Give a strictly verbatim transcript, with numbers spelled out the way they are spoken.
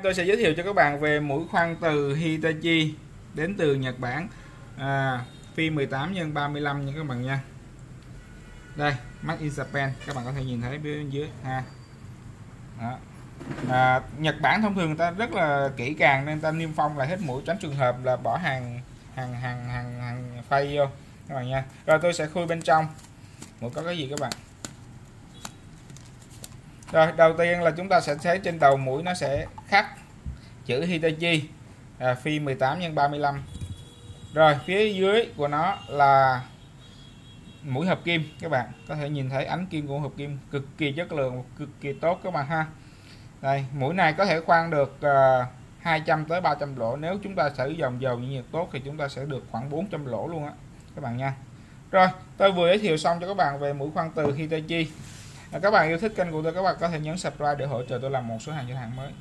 nay tôi sẽ giới thiệu cho các bạn về mũi khoan từ Hitachi đến từ Nhật Bản, à, phi mười tám nhân ba mươi lăm nha các bạn nha. Đây, Made in Japan, các bạn có thể nhìn thấy bên dưới ha. Đó. À, Nhật Bản thông thường người ta rất là kỹ càng nên ta niêm phong lại hết mũi, tránh trường hợp là bỏ hàng hàng hàng hàng hàng phay vô các bạn nha. Rồi tôi sẽ khui bên trong mũi có cái gì các bạn. Rồi đầu tiên là chúng ta sẽ thấy trên đầu mũi nó sẽ khắc chữ Hitachi, à, phi mười tám nhân ba mươi lăm. Rồi phía dưới của nó là mũi hợp kim, các bạn có thể nhìn thấy ánh kim của hộp kim cực kỳ chất lượng, cực kỳ tốt các bạn ha. Đây, mũi này có thể khoan được uh, hai trăm tới ba trăm lỗ, nếu chúng ta sử dụng dầu nhiệt tốt thì chúng ta sẽ được khoảng bốn trăm lỗ luôn á các bạn nha. Rồi tôi vừa giới thiệu xong cho các bạn về mũi khoan từ Hitachi. Các bạn yêu thích kênh của tôi, các bạn có thể nhấn subscribe để hỗ trợ tôi làm một số hàng cho hàng mới.